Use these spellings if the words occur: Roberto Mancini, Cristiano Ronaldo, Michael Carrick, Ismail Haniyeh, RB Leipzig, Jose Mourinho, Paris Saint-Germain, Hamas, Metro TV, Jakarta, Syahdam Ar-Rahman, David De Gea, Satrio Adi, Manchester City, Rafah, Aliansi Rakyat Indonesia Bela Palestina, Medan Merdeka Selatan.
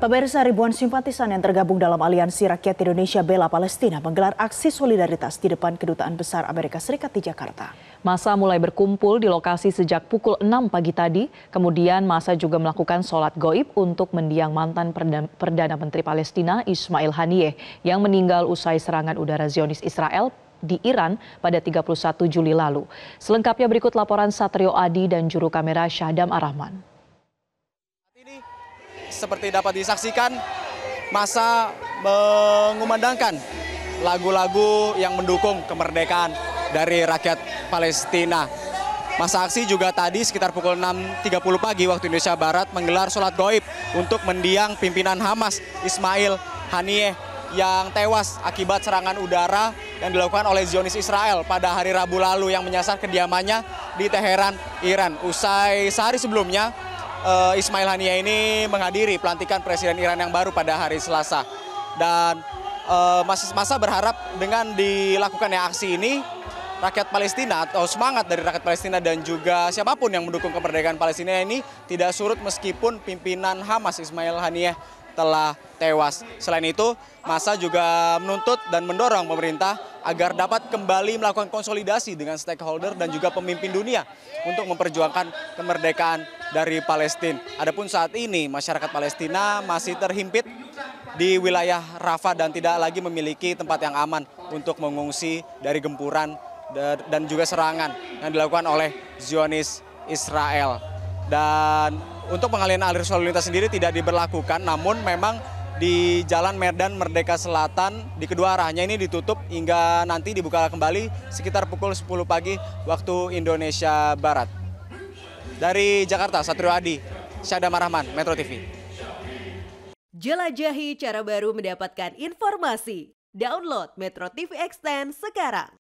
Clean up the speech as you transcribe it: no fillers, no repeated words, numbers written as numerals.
Pemirsa, ribuan simpatisan yang tergabung dalam Aliansi Rakyat Indonesia Bela Palestina menggelar aksi solidaritas di depan Kedutaan Besar Amerika Serikat di Jakarta. Massa mulai berkumpul di lokasi sejak pukul 6 pagi tadi. Kemudian massa juga melakukan sholat goib untuk mendiang mantan Perdana Menteri Palestina Ismail Haniyeh yang meninggal usai serangan udara Zionis Israel di Iran pada 31 Juli lalu. Selengkapnya berikut laporan Satrio Adi dan juru kamera Syahdam Ar-Rahman. Seperti dapat disaksikan, massa mengumandangkan lagu-lagu yang mendukung kemerdekaan dari rakyat Palestina. Massa aksi juga tadi sekitar pukul 6.30 pagi waktu Indonesia Barat menggelar sholat goib untuk mendiang pimpinan Hamas Ismail Haniyeh yang tewas akibat serangan udara yang dilakukan oleh Zionis Israel pada hari Rabu lalu yang menyasar kediamannya di Teheran, Iran. Usai sehari sebelumnya, Ismail Haniyeh ini menghadiri pelantikan Presiden Iran yang baru pada hari Selasa. Dan massa berharap dengan dilakukannya aksi ini, rakyat Palestina atau semangat dari rakyat Palestina dan juga siapapun yang mendukung kemerdekaan Palestina ini tidak surut meskipun pimpinan Hamas Ismail Haniyeh telah tewas. Selain itu, massa juga menuntut dan mendorong pemerintah agar dapat kembali melakukan konsolidasi dengan stakeholder dan juga pemimpin dunia untuk memperjuangkan kemerdekaan dari Palestina. Adapun saat ini masyarakat Palestina masih terhimpit di wilayah Rafah dan tidak lagi memiliki tempat yang aman untuk mengungsi dari gempuran dan juga serangan yang dilakukan oleh Zionis Israel. Dan untuk pengalihan arus lalu lintas sendiri tidak diberlakukan, namun memang di Jalan Medan Merdeka Selatan di kedua arahnya ini ditutup hingga nanti dibuka kembali sekitar pukul 10 pagi waktu Indonesia Barat. Dari Jakarta, Satrio Adi, Syahdam Ar-Rahman, Metro TV. Jelajahi cara baru mendapatkan informasi. Download Metro TV Extend sekarang.